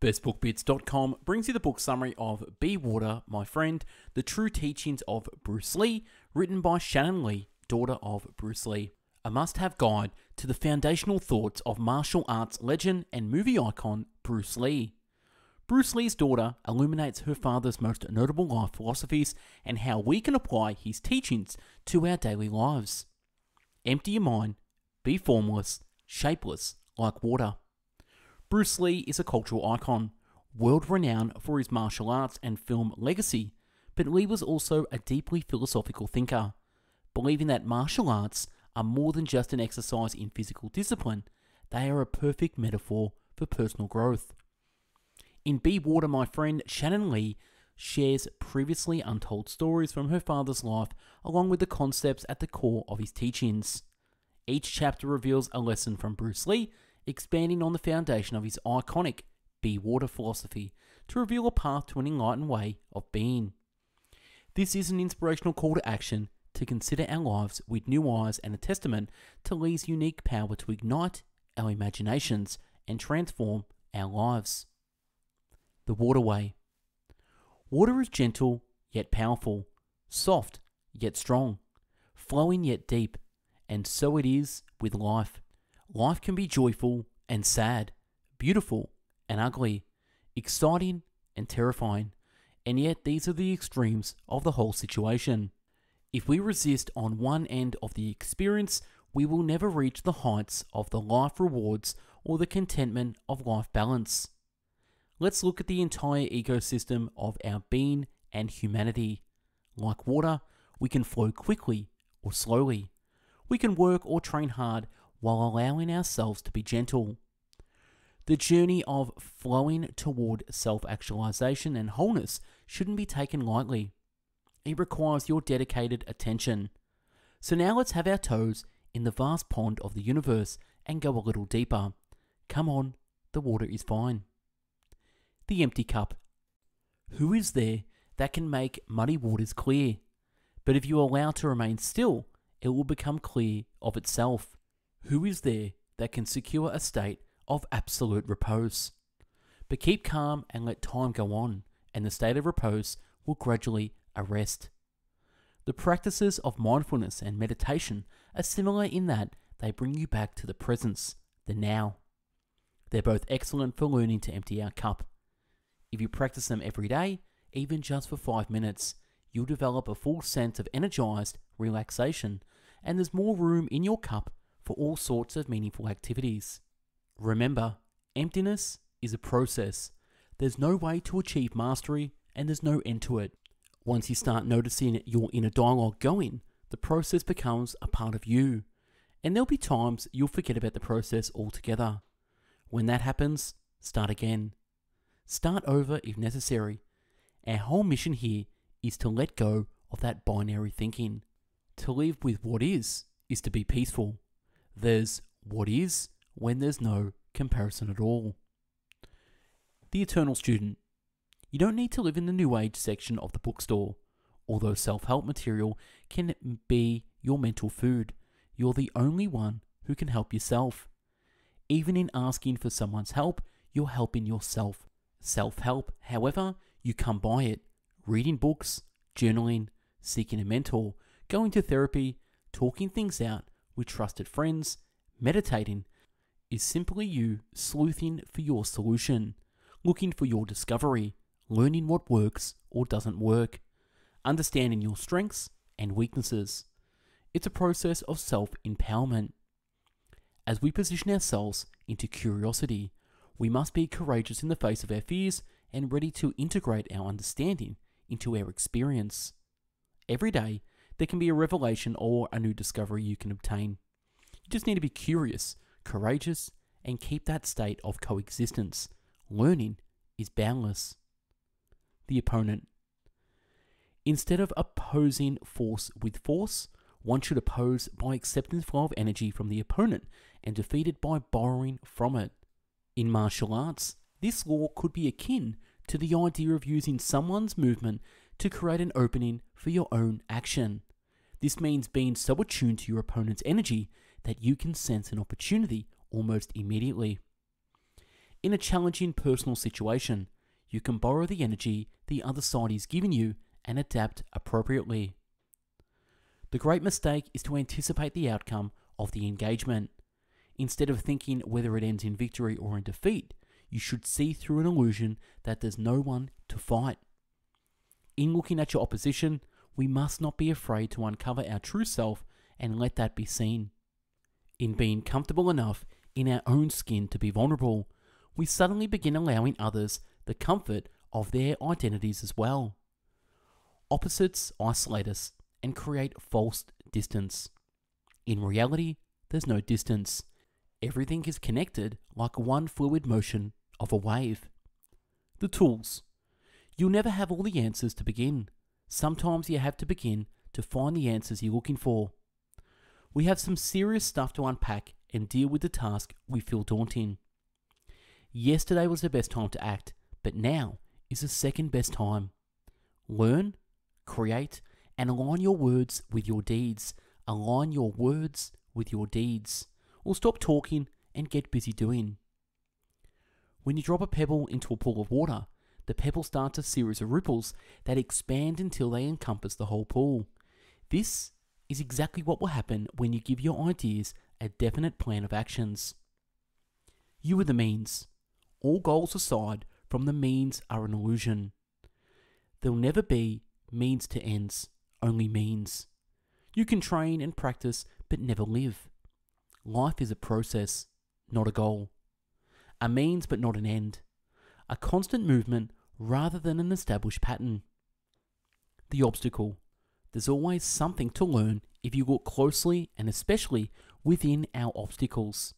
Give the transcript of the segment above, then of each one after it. BestBookBits.com brings you the book summary of Be Water, My Friend, The True Teachings of Bruce Lee, written by Shannon Lee, daughter of Bruce Lee. A must-have guide to the foundational thoughts of martial arts legend and movie icon Bruce Lee. Bruce Lee's daughter illuminates her father's most notable life philosophies and how we can apply his teachings to our daily lives. Empty your mind, be formless, shapeless like water. Bruce Lee is a cultural icon, world-renowned for his martial arts and film legacy, but Lee was also a deeply philosophical thinker, believing that martial arts are more than just an exercise in physical discipline, they are a perfect metaphor for personal growth. In Be Water, My Friend, Shannon Lee shares previously untold stories from her father's life along with the concepts at the core of his teachings. Each chapter reveals a lesson from Bruce Lee, expanding on the foundation of his iconic Be Water philosophy to reveal a path to an enlightened way of being. This is an inspirational call to action to consider our lives with new eyes and a testament to Lee's unique power to ignite our imaginations and transform our lives. The Waterway. Water is gentle yet powerful, soft yet strong, flowing yet deep, and so it is with life. Life can be joyful and sad, beautiful and ugly, exciting and terrifying, and yet these are the extremes of the whole situation. If we resist on one end of the experience, we will never reach the heights of the life rewards or the contentment of life balance. Let's look at the entire ecosystem of our being and humanity. Like water, we can flow quickly or slowly. We can work or train hard while allowing ourselves to be gentle. The journey of flowing toward self-actualization and wholeness shouldn't be taken lightly. It requires your dedicated attention. So now let's have our toes in the vast pond of the universe and go a little deeper. Come on, the water is fine. The Empty Cup. Who is there that can make muddy waters clear? But if you allow to remain still, it will become clear of itself. Who is there that can secure a state of absolute repose? But keep calm and let time go on, and the state of repose will gradually arrest. The practices of mindfulness and meditation are similar in that they bring you back to the presence, the now. They're both excellent for learning to empty our cup. If you practice them every day, even just for 5 minutes, you'll develop a full sense of energized relaxation, and there's more room in your cup for all sorts of meaningful activities. Remember, emptiness is a process. There's no way to achieve mastery, and there's no end to it. Once you start noticing your inner dialogue going, the process becomes a part of you, and there'll be times you'll forget about the process altogether. When that happens, start again. Start over if necessary. Our whole mission here is to let go of that binary thinking. To live with what is to be peaceful. There's what is when there's no comparison at all. The Eternal Student. You don't need to live in the New Age section of the bookstore. Although self-help material can be your mental food, you're the only one who can help yourself. Even in asking for someone's help, you're helping yourself. Self-help, however, you come by it. Reading books, journaling, seeking a mentor, going to therapy, talking things out with trusted friends, meditating, is simply you sleuthing for your solution, looking for your discovery, learning what works or doesn't work, understanding your strengths and weaknesses. It's a process of self-empowerment. As we position ourselves into curiosity, we must be courageous in the face of our fears and ready to integrate our understanding into our experience. Every day, there can be a revelation or a new discovery you can obtain. You just need to be curious, courageous, and keep that state of coexistence. Learning is boundless. The Opponent. Instead of opposing force with force, one should oppose by accepting the flow of energy from the opponent and defeat it by borrowing from it. In martial arts, this law could be akin to the idea of using someone's movement to create an opening for your own action. This means being so attuned to your opponent's energy that you can sense an opportunity almost immediately. in a challenging personal situation. You can borrow the energy the other side is giving you and adapt appropriately. The great mistake is to anticipate the outcome of the engagement. Instead of thinking whether it ends in victory or in defeat, you should see through an illusion that there's no one to fight. In looking at your opposition, we must not be afraid to uncover our true self and let that be seen. In being comfortable enough in our own skin to be vulnerable, we suddenly begin allowing others the comfort of their identities as well. Opposites isolate us and create false distance. In reality, there's no distance. Everything is connected like one fluid motion of a wave. The tools. You'll never have all the answers to begin. Sometimes you have to begin to find the answers you're looking for. We have some serious stuff to unpack and deal with the task we feel daunting. Yesterday was the best time to act, but now is the second best time. Learn, create, and align your words with your deeds. Align your words with your deeds. Or stop talking and get busy doing. When you drop a pebble into a pool of water, the pebble starts a series of ripples that expand until they encompass the whole pool. This is exactly what will happen when you give your ideas a definite plan of actions. You are the means. All goals aside from the means are an illusion. There'll never be means to ends, only means. You can train and practice, but never live. Life is a process, not a goal. A means, but not an end. A constant movement rather than an established pattern. The obstacle. There's always something to learn if you look closely and especially within our obstacles.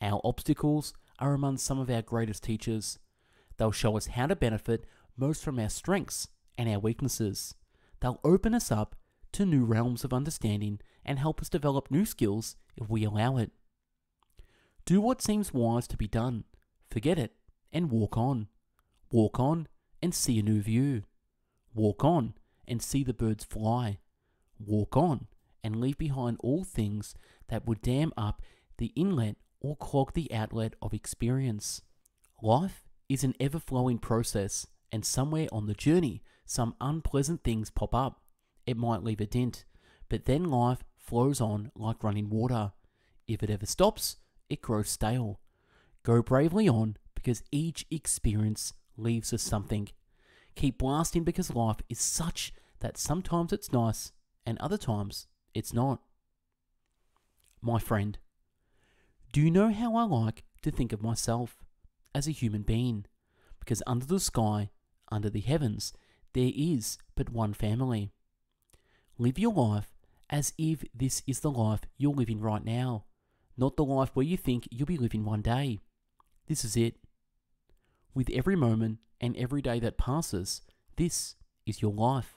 Our obstacles are among some of our greatest teachers. They'll show us how to benefit most from our strengths and our weaknesses. They'll open us up to new realms of understanding and help us develop new skills if we allow it. Do what seems wise to be done, forget it, and walk on. Walk on and see a new view. Walk on and see the birds fly. Walk on and leave behind all things that would dam up the inlet or clog the outlet of experience. Life is an ever-flowing process, and somewhere on the journey, some unpleasant things pop up. It might leave a dent, but then life flows on like running water. If it ever stops, it grows stale. Go bravely on, because each experience leaves us something. Keep blasting, because life is such that sometimes it's nice and other times it's not. My friend. Do you know how I like to think of myself as a human being? Because under the sky, under the heavens, there is but one family. Live your life as if this is the life you're living right now, not the life where you think you'll be living one day. This is it. With every moment and every day that passes, this is your life.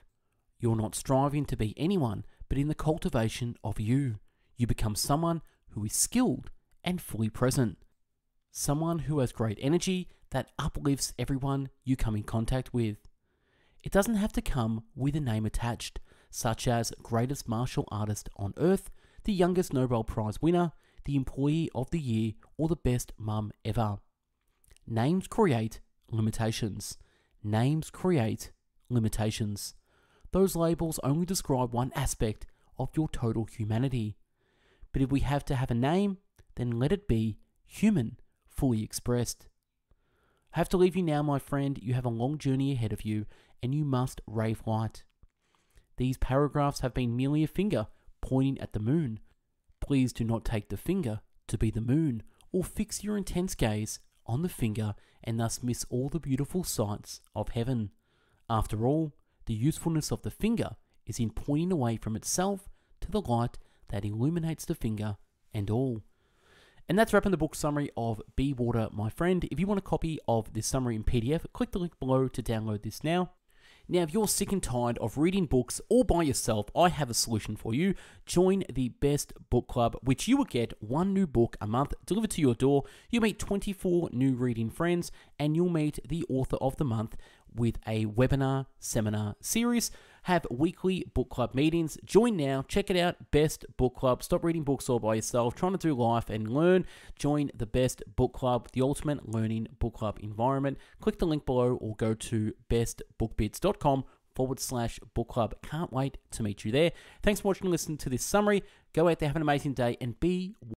You're not striving to be anyone, but in the cultivation of you. You become someone who is skilled and fully present. Someone who has great energy that uplifts everyone you come in contact with. It doesn't have to come with a name attached, such as greatest martial artist on earth, the youngest Nobel Prize winner, the employee of the year, or the best mum ever. Names create limitations. Names create limitations. Those labels only describe one aspect of your total humanity. But if we have to have a name, then let it be human, fully expressed. I have to leave you now, my friend. You have a long journey ahead of you, and you must rave light. These paragraphs have been merely a finger pointing at the moon. Please do not take the finger to be the moon, or fix your intense gaze on the finger and thus miss all the beautiful sights of heaven. After all, the usefulness of the finger is in pointing away from itself to the light that illuminates the finger and all. And that's wrapping the book summary of Be Water, My Friend. If you want a copy of this summary in PDF, click the link below to download this now. Now, if you're sick and tired of reading books all by yourself, I have a solution for you. Join the Best Book Club, which you will get one new book a month delivered to your door. You meet 24 new reading friends, and you'll meet the author of the month with a webinar seminar series. have weekly book club meetings. Join now. Check it out, Best Book Club. Stop reading books all by yourself, trying to do life and learn. Join the Best Book Club, the ultimate learning book club environment. Click the link below or go to bestbookbits.com/book club. Can't wait to meet you there. Thanks for watching and listening to this summary. Go out there, have an amazing day, and be